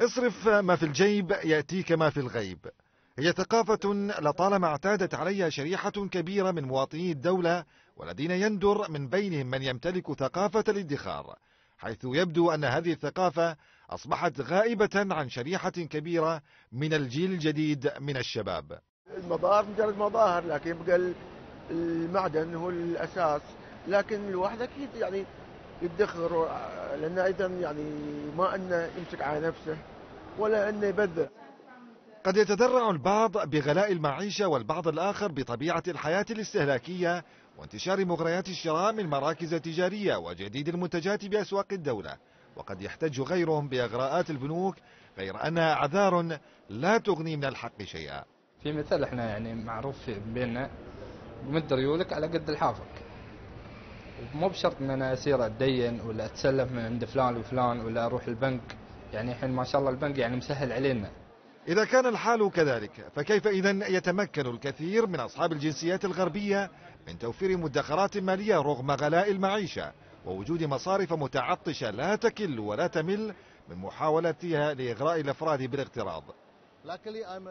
اصرف ما في الجيب يأتيك ما في الغيب. هي ثقافة لطالما اعتادت عليها شريحة كبيرة من مواطني الدولة، والذين يندر من بينهم من يمتلك ثقافة الادخار، حيث يبدو أن هذه الثقافة أصبحت غائبة عن شريحة كبيرة من الجيل الجديد من الشباب. المظاهر مجرد مظاهر، لكن بقى المعدن هو الأساس، لكن الواحد أكيد يعني يدخر، لأن أيضا يعني ما أنه يمسك على نفسه ولا أنه يبذر. قد يتذرع البعض بغلاء المعيشة، والبعض الآخر بطبيعة الحياة الاستهلاكية وانتشار مغريات الشراء من مراكز تجارية وجديد المنتجات بأسواق الدولة، وقد يحتج غيرهم بإغراءات البنوك، غير أنها أعذار لا تغني من الحق شيئا. في مثال احنا يعني معروف بيننا، مد ريولك على قد لحافك، مو بشرط ان انا اصير اتدين ولا اتسلف من عند فلان وفلان ولا اروح البنك، يعني الحين ما شاء الله البنك يعني مسهل علينا. إذا كان الحال كذلك، فكيف إذن يتمكن الكثير من أصحاب الجنسيات الغربية من توفير مدخرات مالية رغم غلاء المعيشة ووجود مصارف متعطشة لا تكل ولا تمل من محاولتها لإغراء الأفراد بالاقتراض؟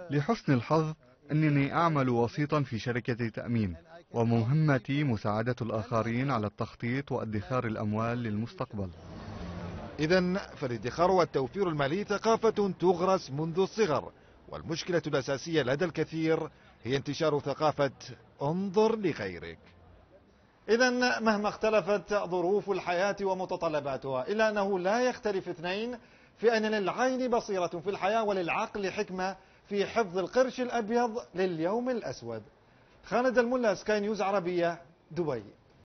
لحسن الحظ أنني أعمل وسيطا في شركة تأمين، ومهمتي مساعدة الآخرين على التخطيط وادخار الأموال للمستقبل. إذن فالادخار والتوفير المالي ثقافة تغرس منذ الصغر، والمشكلة الأساسية لدى الكثير هي انتشار ثقافة انظر لغيرك. إذن مهما اختلفت ظروف الحياة ومتطلباتها، إلا أنه لا يختلف اثنين في أن للعين بصيرة في الحياة وللعقل حكمة في حفظ القرش الأبيض لليوم الأسود. خالد الملا، سكاي نيوز عربية، دبي.